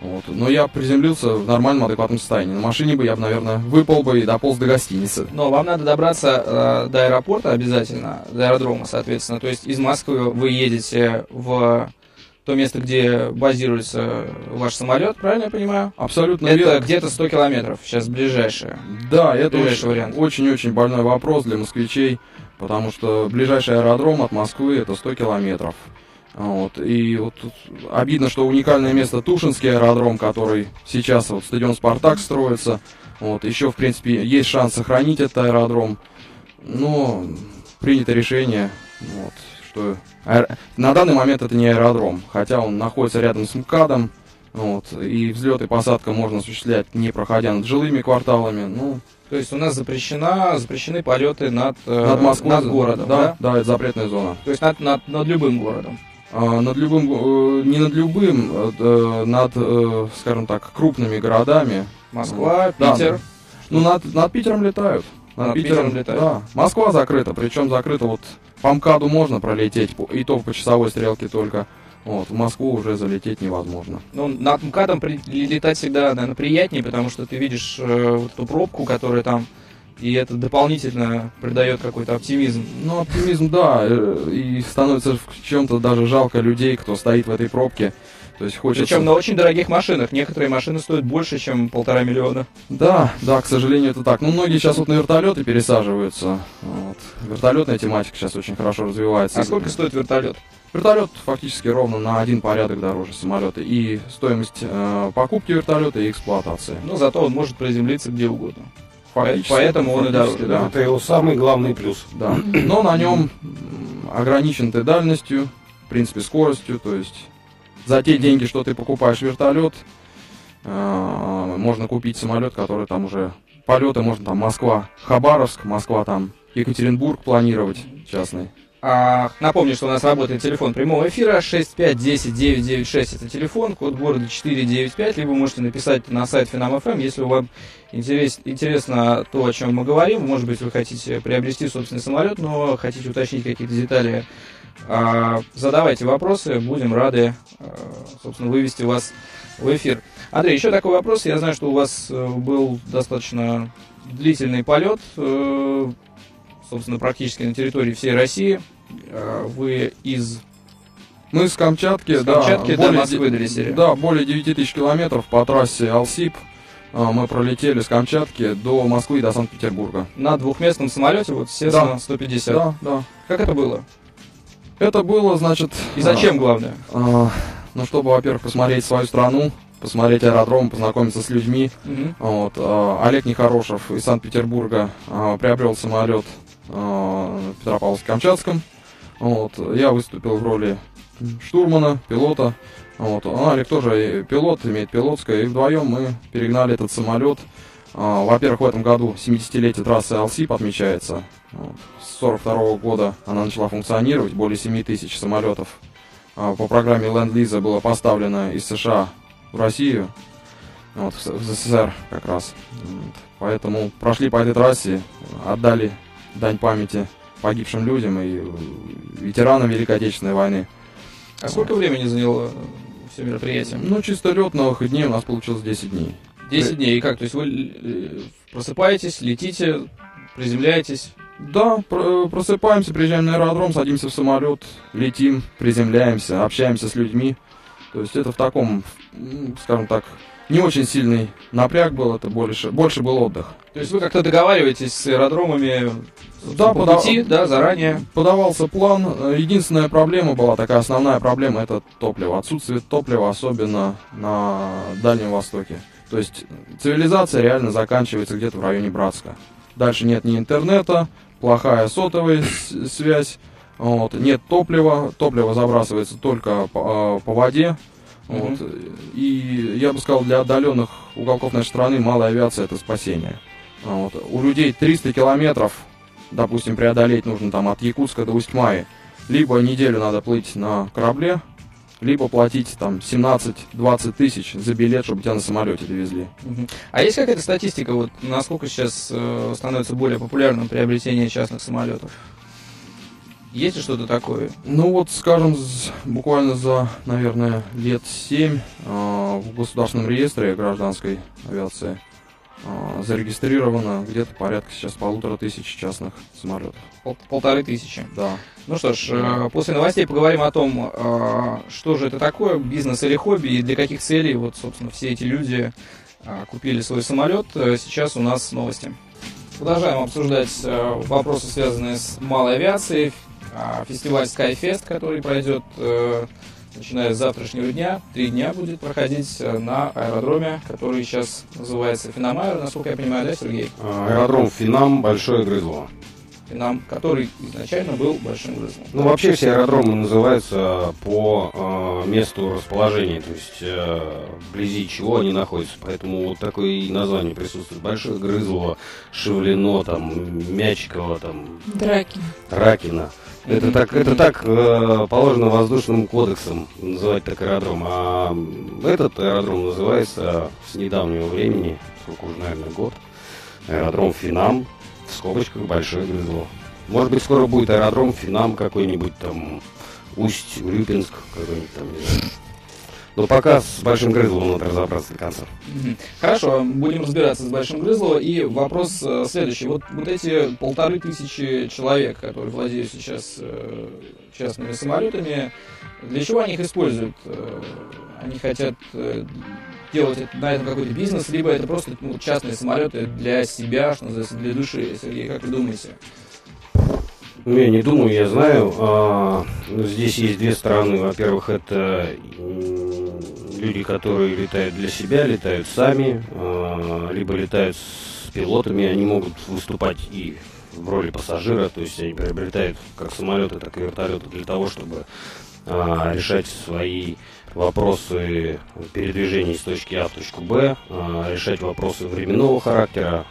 Вот. Но я приземлился в нормальном, адекватном состоянии. На машине бы я, наверное, выпал бы и дополз до гостиницы. Но вам надо добраться до аэропорта обязательно, до аэродрома, соответственно. То есть из Москвы вы едете в то место, где базируется ваш самолет, правильно я понимаю? Абсолютно верно. Это где-то 100 километров сейчас ближайшее. Да, это очень-очень больной вопрос для москвичей. Потому что ближайший аэродром от Москвы это 100 километров. Вот. И вот тут обидно, что уникальное место Тушинский аэродром, который сейчас вот стадион «Спартак» строится. Вот. Еще, в принципе, есть шанс сохранить этот аэродром. Но принято решение, вот, что на данный момент это не аэродром. Хотя он находится рядом с МКАДом. Вот. И взлет и посадка можно осуществлять, не проходя над жилыми кварталами. Ну, то есть у нас запрещены полеты над Москвой, над городом, да? Да, это запретная зона. То есть над любым городом? Над любым, не над любым, над, скажем так, крупными городами. Москва, Питер? Да. Ну, над Питером летают. Над Питером летают? Да. Москва закрыта, причем закрыта вот по МКАДу можно пролететь, и то по часовой стрелке только. Вот, в Москву уже залететь невозможно. Ну, над МКАДом летать всегда, наверное, приятнее, потому что ты видишь вот эту пробку, которая там, и это дополнительно придает какой-то оптимизм. Ну, оптимизм, да, и становится в чем-то даже жалко людей, кто стоит в этой пробке. То есть хочется... Причем на очень дорогих машинах. Некоторые машины стоят больше, чем 1,5 миллиона. Да, к сожалению, это так. Ну, многие сейчас вот на вертолеты пересаживаются. Вот. Вертолетная тематика сейчас очень хорошо развивается. А сколько стоит вертолет? Вертолет фактически ровно на один порядок дороже самолета. И стоимость покупки вертолета и эксплуатации. Но зато он может приземлиться где угодно. Фактически. Поэтому он и дороже. Да. Это его самый главный плюс. Да. Но на нем ограничен ты дальностью, в принципе, скоростью. То есть за те деньги, что ты покупаешь вертолет, можно купить самолет, который там уже полеты, можно там Москва-Хабаровск, Москва там Екатеринбург планировать частный. Напомню, что у нас работает телефон прямого эфира 65 10 996. Это телефон, код города 495. Либо можете написать на сайт Финам.ФМ. Если вам интересно то, о чем мы говорим. Может быть, вы хотите приобрести собственный самолет, но хотите уточнить какие-то детали, задавайте вопросы. Будем рады, собственно, вывести вас в эфир. Андрей, еще такой вопрос. Я знаю, что у вас был достаточно длительный полет, собственно, практически на территории всей России. Вы из... Мы из Камчатки, да, более 9 тысяч километров по трассе АЛСИ. мы пролетели с Камчатки до Москвы и до Санкт-Петербурга. На двухместном самолете, вот Cessna 150. Да, да. Как это было? Это было, значит... И зачем, главное? Ну, чтобы, во-первых, посмотреть свою страну, посмотреть аэродром, познакомиться с людьми. Вот. Олег Нехорошев из Санкт-Петербурга приобрел самолет в Петропавловске-Камчатском. Вот. Я выступил в роли штурмана, пилота. Вот. Олег тоже пилот, имеет пилотское. И вдвоем мы перегнали этот самолет. Во-первых, в этом году 70-летие трассы АЛСИ отмечается. С 1942 года она начала функционировать. Более 7000 самолетов по программе Ленд-Лиза было поставлено из США в Россию, вот, в СССР как раз. Вот. Поэтому прошли по этой трассе, отдали дань памяти погибшим людям и ветеранам Великой Отечественной войны. А сколько времени заняло все мероприятие? Ну, чисто летных дней у нас получилось 10 дней. 10 дней, и как? То есть вы просыпаетесь, летите, приземляетесь? Да, просыпаемся, приезжаем на аэродром, садимся в самолет, летим, приземляемся, общаемся с людьми. То есть это в таком, скажем так, не очень сильный напряг был, это больше был отдых. То есть вы как-то договариваетесь с аэродромами? Да, по пути, да, заранее. Подавался план. Единственная проблема была, такая основная проблема, это топливо. Отсутствие топлива, особенно на Дальнем Востоке. То есть цивилизация реально заканчивается где-то в районе Братска. Дальше нет ни интернета, плохая сотовая связь, вот, нет топлива, топливо забрасывается только по воде. Вот, и я бы сказал, для отдаленных уголков нашей страны малая авиация – это спасение. Вот, у людей 300 километров, допустим, преодолеть нужно там от Якутска до Усть-Майи. Либо неделю надо плыть на корабле, либо платить там 17-20 тысяч за билет, чтобы тебя на самолете довезли. А есть какая-то статистика, вот, насколько сейчас становится более популярным приобретение частных самолетов? Есть ли что-то такое? Ну вот, скажем, буквально за, наверное, лет 7 в Государственном реестре гражданской авиации зарегистрировано где-то порядка сейчас 1500 частных самолетов. 1500? Да. Ну что ж, после новостей поговорим о том, что же это такое, бизнес или хобби, и для каких целей, вот, собственно, все эти люди купили свой самолет. Сейчас у нас новости. Продолжаем обсуждать вопросы, связанные с малой авиацией. Фестиваль SkyFest, который пройдет, начиная с завтрашнего дня, 3 дня будет проходить на аэродроме, который сейчас называется Finam.aero, насколько я понимаю, да, Сергей? Аэродром Финам, Большое Грызло. Финам, который изначально был Большим Грызлом. Ну, вообще все аэродромы называются по месту расположения, то есть вблизи чего они находятся. Поэтому вот такое и название присутствует. Большое Грызло, Шевлино, там, Мячиково, там... Дракина. Это так положено воздушным кодексом называть так аэродром. А этот аэродром называется с недавнего времени, сколько уже, наверное, год, аэродром Финам. В скобочках Большое Грызло. Может быть, скоро будет аэродром Финам какой-нибудь там, Усть, Урюпинск, какой-нибудь там, не знаю. Но пока с Большим Грызлом надо разобраться до конца. Хорошо, будем разбираться с Большим Грызлом. И вопрос следующий. Вот эти 1500 человек, которые владеют сейчас частными самолетами, для чего они их используют? Они хотят делать на этом какой-то бизнес, либо это просто, ну, частные самолеты для себя, что называется, для души. Сергей, как вы думаете? Ну, я не думаю, я знаю. Здесь есть две стороны. Во-первых, это люди, которые летают для себя, летают сами, либо летают с пилотами. Они могут выступать и в роли пассажира, то есть они приобретают как самолеты, так и вертолеты для того, чтобы решать свои вопросы передвижения с точки А в точку Б, решать вопросы временного характера.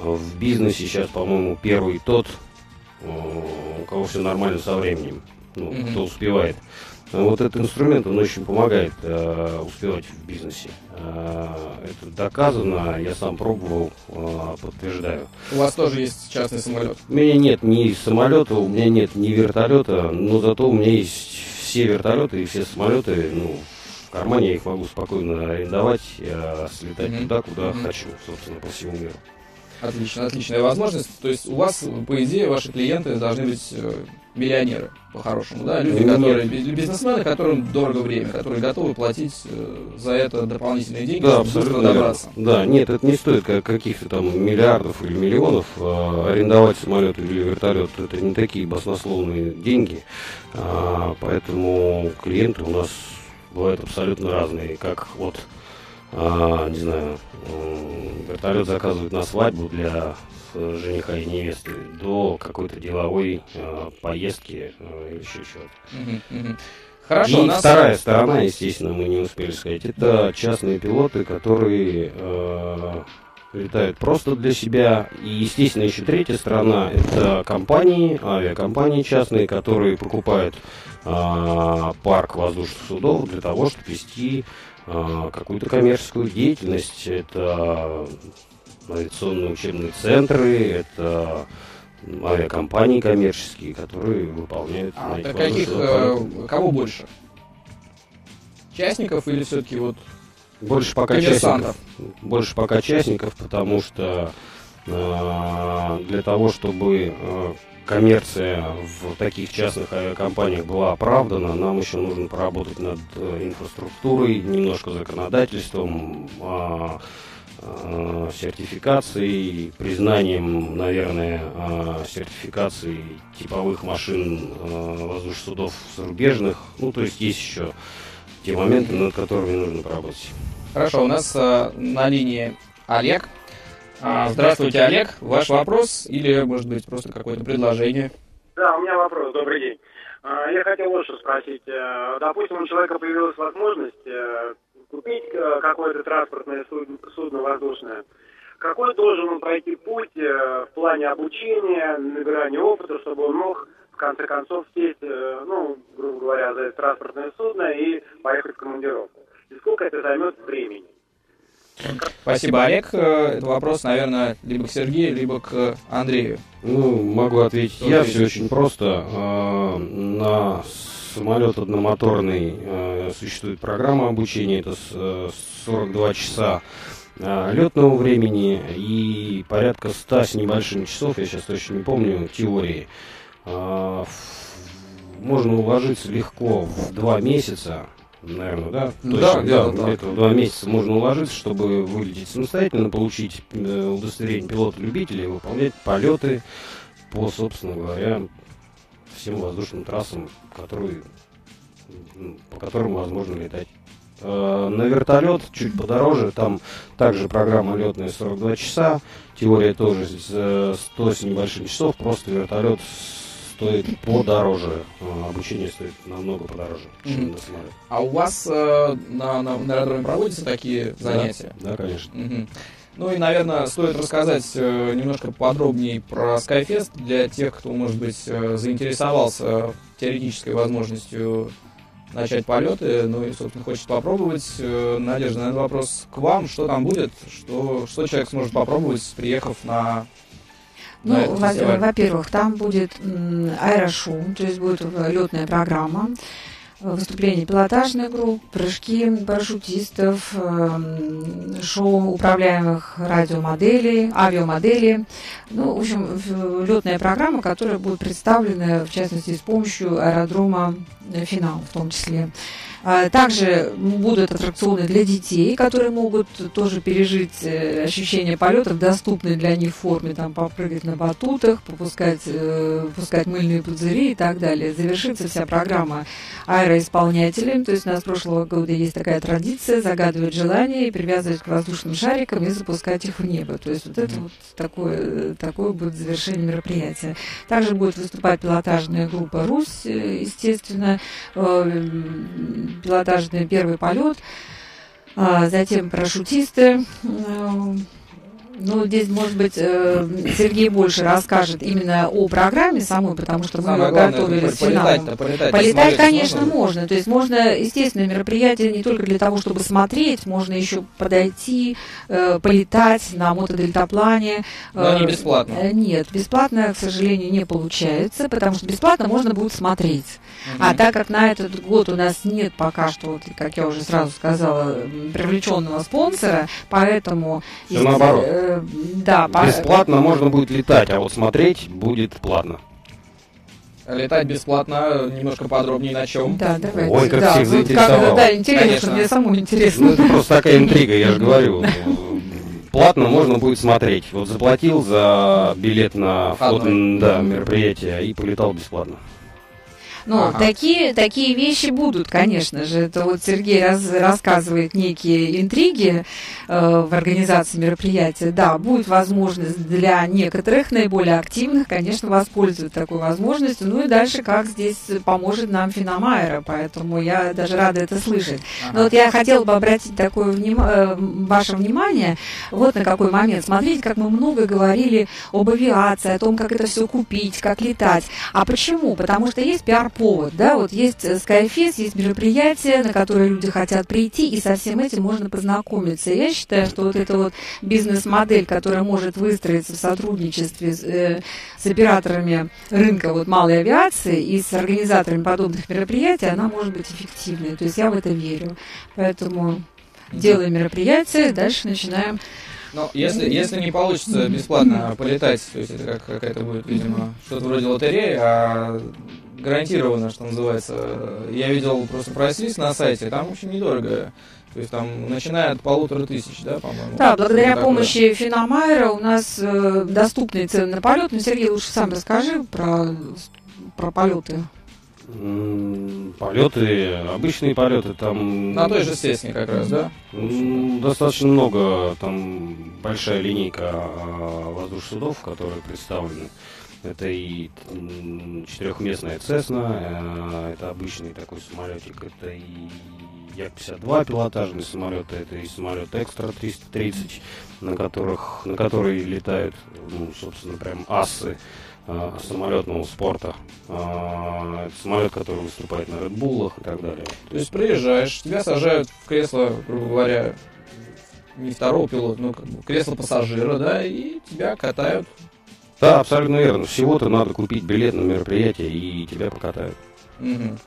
В бизнесе сейчас, по-моему, первый тот, у кого все нормально со временем, ну, кто успевает. Вот этот инструмент, он очень помогает успевать в бизнесе. Это доказано, я сам пробовал, подтверждаю. У вас тоже есть частный самолет? У меня нет ни самолета, у меня нет ни вертолета, но зато у меня есть все вертолеты и все самолеты, ну, в кармане я их могу спокойно арендовать, слетать туда, куда хочу, собственно, по всему миру. Отлично, отличная возможность. То есть у вас, по идее, ваши клиенты должны быть миллионеры, по-хорошему, да, люди, которые бизнесмены, которым дорого время, которые готовы платить за это дополнительные деньги, да, чтобы быстро добраться. Да, нет, это не стоит каких-то там миллиардов или миллионов арендовать самолет или вертолет, это не такие баснословные деньги, поэтому клиенты у нас бывают абсолютно разные, как от, не знаю, вертолет заказывают на свадьбу для жениха и невесты до какой-то деловой поездки или еще чего-то. Хорошо, и нас... вторая сторона, естественно, мы не успели сказать, это частные пилоты, которые летают просто для себя. И, естественно, еще третья сторона, это компании, авиакомпании частные, которые покупают парк воздушных судов для того, чтобы вести какую-то коммерческую деятельность. Это авиационные учебные центры, это авиакомпании коммерческие, которые выполняют... А так каких, кого больше? Частников или все-таки вот больше пока частников? Больше пока частников, потому что для того, чтобы коммерция в таких частных авиакомпаниях была оправдана, нам еще нужно поработать над инфраструктурой, немножко законодательством, сертификацией, признанием, наверное, сертификации типовых машин воздушных судов зарубежных. Ну, то есть есть еще те моменты, над которыми нужно поработать. Хорошо, у нас на линии Олег. Здравствуйте, Олег. Ваш вопрос или, может быть, просто какое-то предложение? Да, у меня вопрос. Добрый день. Я хотел вот что спросить. Допустим, у человека появилась возможность купить какое-то транспортное судно воздушное. Какой должен он пройти путь в плане обучения, набирания опыта, чтобы он мог в конце концов сесть, ну, грубо говоря, за это транспортное судно и поехать в командировку? И сколько это займет времени? Спасибо, Олег. Это вопрос, наверное, либо к Сергею, либо к Андрею. Ну, могу ответить. Я все очень просто. На самолет одномоторный существует программа обучения. Это 42 часа летного времени и порядка 100 с небольшим часов, я сейчас точно не помню, теории. Можно уложиться легко в 2 месяца. Наверное, да? Да, точно, да. Это 2 месяца можно уложиться, чтобы вылететь самостоятельно, получить удостоверение пилота-любителя и выполнять полеты по, собственно говоря, всем воздушным трассам, по которым возможно летать. На вертолет чуть подороже, там также программа летная 42 часа, теория тоже 100 с небольшим часов, просто вертолет стоит подороже, обучение стоит намного подороже, чем на самолете. А у вас на аэродроме проводятся такие занятия? Да, конечно. Ну и, наверное, стоит рассказать немножко подробнее про SkyFest для тех, кто, может быть, заинтересовался теоретической возможностью начать полеты, ну и, собственно, хочет попробовать. Надежда, наверное, вопрос к вам, что там будет, что человек сможет попробовать, приехав на... Ну, во-первых, там будет аэрошоу, то есть будет летная программа, выступление пилотажных групп, прыжки парашютистов, шоу управляемых радиомоделей, авиамоделей. Ну, в общем, летная программа, которая будет представлена, в частности, с помощью аэродрома Финам в том числе. Также будут аттракционы для детей, которые могут тоже пережить ощущение полета в доступной для них форме, там, попрыгать на батутах, пускать мыльные пузыри и так далее. Завершится вся программа аэроисполнятелем, то есть у нас с прошлого года есть такая традиция загадывать желания и привязывать к воздушным шарикам и запускать их в небо. То есть вот это вот такое будет завершение мероприятия. Также будет выступать пилотажная группа «Русь», естественно, пилотажный первый полет, затем парашютисты. Ну, здесь, может быть, Сергей больше расскажет именно о программе самой, потому что мы ее готовили с Финамом. Полетать, конечно, можно. То есть можно, естественно, мероприятие не только для того, чтобы смотреть, можно еще подойти, полетать на мотодельтаплане. Но не бесплатно. Нет, бесплатно, к сожалению, не получается, потому что бесплатно можно будет смотреть. А так как на этот год у нас нет пока что, как я уже сразу сказала, привлеченного спонсора, поэтому... Все наоборот. Да, бесплатно можно будет летать, а вот смотреть будет платно. Летать бесплатно, немножко подробнее на чем. Да, давайте. Ой, как всех заинтересовало. Да, интересно, мне самому интересно. Ну, это просто такая интрига, я же говорю. Платно можно будет смотреть. Вот заплатил за билет на вход на мероприятие и полетал бесплатно. Ну, такие вещи будут, конечно же. Это вот Сергей рассказывает некие интриги в организации мероприятия. Да, будет возможность для некоторых, наиболее активных, конечно, воспользоваться такой возможностью. Ну и дальше, как здесь поможет нам Finam.aero. Поэтому я даже рада это слышать. Но вот я хотела бы обратить такое ваше внимание, вот на какой момент. Смотрите, как мы много говорили об авиации, о том, как это все купить, как летать. А почему? Потому что есть пиар-проект. Повод, да, вот есть SkyFest, есть мероприятия, на которые люди хотят прийти, и со всем этим можно познакомиться. Я считаю, что вот эта вот бизнес-модель, которая может выстроиться в сотрудничестве с операторами рынка вот малой авиации и с организаторами подобных мероприятий, она может быть эффективной. То есть я в это верю. Поэтому делаем мероприятие, дальше начинаем. Но если не получится бесплатно полетать, то есть это какая-то будет, видимо, что-то вроде лотереи, а гарантированно, что называется. Я видел просто прайс-лист на сайте, там очень недорого. То есть там начиная от 1500, да, по-моему? Да, благодаря помощи Finam.aero у нас доступные цены на полет. Но, Сергей, лучше сам расскажи про полеты. Полеты, обычные полеты там... На той же Cessna как раз, да? Достаточно много, там большая линейка воздушных судов, которые представлены. Это и четырехместная Cessna, это обычный такой самолетик, это и Я 52 пилотажные самолеты, это и самолет Экстра 330, на которые летают, ну, собственно, прям ассы самолетного спорта. Это самолет, который выступает на Редбуллах и так далее. То есть приезжаешь, тебя сажают в кресло, грубо говоря, не второго пилота, но кресло пассажира, да, и тебя катают. Да, абсолютно верно. Всего-то надо купить билет на мероприятие, и тебя покатают. Mm-hmm.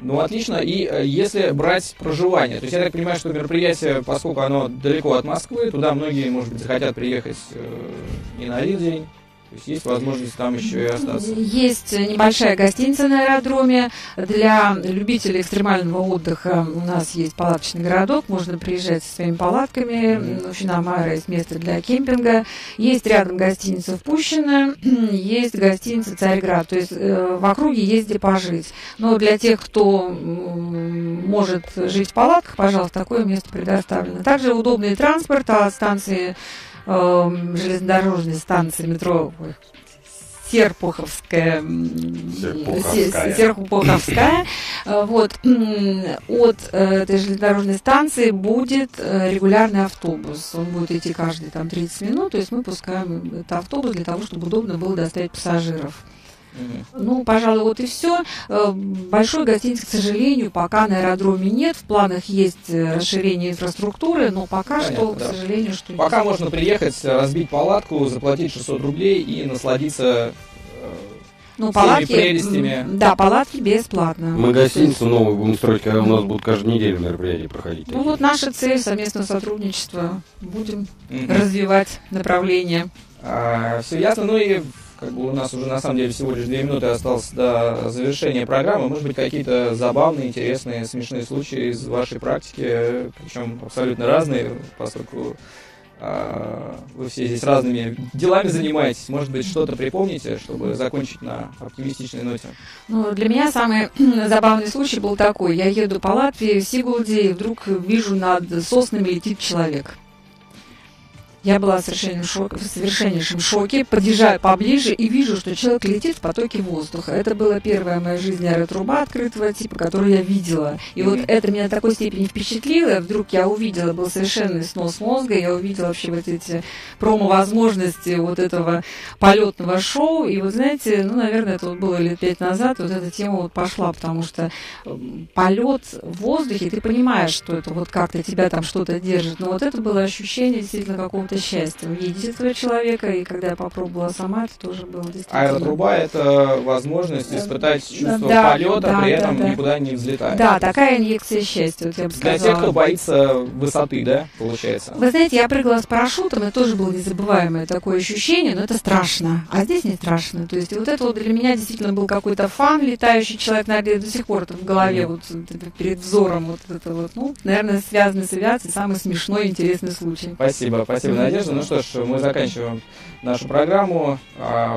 Ну, отлично. И если брать проживание, то есть я так понимаю, что мероприятие, поскольку оно далеко от Москвы, туда многие, может быть, захотят приехать не на один день. То есть есть возможность там еще и остаться. Есть небольшая гостиница на аэродроме. Для любителей экстремального отдыха у нас есть палаточный городок. Можно приезжать со своими палатками. У Finam.aero есть место для кемпинга. Есть рядом гостиница в Пущино. Есть гостиница Царьград. То есть в округе есть где пожить. Но для тех, кто может жить в палатках, пожалуйста, такое место предоставлено. Также удобный транспорт от станции... железнодорожной станции метро Серпуховская. Вот. От этой железнодорожной станции будет регулярный автобус. Он будет идти каждые там 30 минут. То есть мы пускаем этот автобус для того, чтобы удобно было доставить пассажиров. Ну, пожалуй, вот и все. Большой гостиницы, к сожалению, пока на аэродроме нет. В планах есть расширение инфраструктуры, но пока к сожалению, что... Пока можно приехать, разбить палатку, заплатить 600 рублей и насладиться... Ну, палатки, да, палатки бесплатно. Мы гостиницу новую будем строить, когда у нас будут каждую неделю мероприятия проходить. Ну, вот наша цель совместного сотрудничества. Будем развивать направление. Все ясно. Ну и... Как бы у нас уже на самом деле всего лишь 2 минуты осталось до завершения программы. Может быть, какие-то забавные, интересные, смешные случаи из вашей практики, причем абсолютно разные, поскольку вы все здесь разными делами занимаетесь. Может быть, что-то припомните, чтобы закончить на оптимистичной ноте? Ну, для меня самый забавный случай был такой. Я еду по Латвии, в Сигулде, и вдруг вижу, над соснами летит человек. Я была в совершеннейшем шоке, подъезжаю поближе и вижу, что человек летит в потоке воздуха. Это была первая в моей жизни аэротруба открытого типа, которую я видела. И вот это меня в такой степени впечатлило. Вдруг я увидела, был совершенный снос мозга, я увидела вообще вот эти промо-возможности вот этого полетного шоу. И вот знаете, ну, наверное, это вот было лет 5 назад, вот эта тема вот пошла, потому что полет в воздухе, ты понимаешь, что это вот как-то тебя там что-то держит. Но вот это было ощущение действительно какого-то это счастье, увидеть этого человека. И когда я попробовала сама, это тоже было действительно... Аэротруба — это возможность испытать чувство полета, при этом никуда не взлетая. Да, такая инъекция счастья, вот я бы сказала. Для тех, кто боится высоты, да, получается? Вы знаете, я прыгала с парашютом, это тоже было незабываемое такое ощущение, но это страшно. А здесь не страшно. То есть вот это вот для меня действительно был какой-то фан, летающий человек, наверное, до сих пор это в голове, вот перед взором вот это вот, ну, наверное, связанный с авиацией, самый смешной и интересный случай. Спасибо, спасибо, Надежда. Ну что ж, мы заканчиваем нашу программу.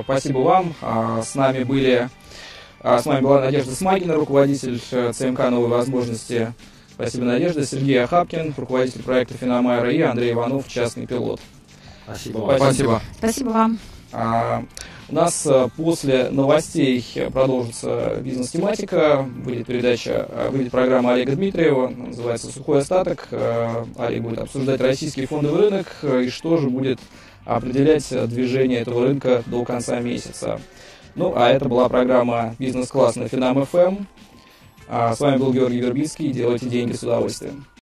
Спасибо вам. С нами была Надежда Смагина, руководитель ЦМК «Новые возможности». Спасибо, Надежда. Сергей Ахапкин, руководитель проекта «Finam.aero», и Андрей Иванов, частный пилот. Спасибо. Спасибо. Спасибо вам. У нас после новостей продолжится бизнес-тематика. Выйдет программа Олега Дмитриева, называется «Сухой остаток». Олег будет обсуждать российский фондовый рынок и что же будет определять движение этого рынка до конца месяца. Ну, а это была программа «Бизнес-класс» на Финам.ФМ. С вами был Георгий Вербицкий. Делайте деньги с удовольствием.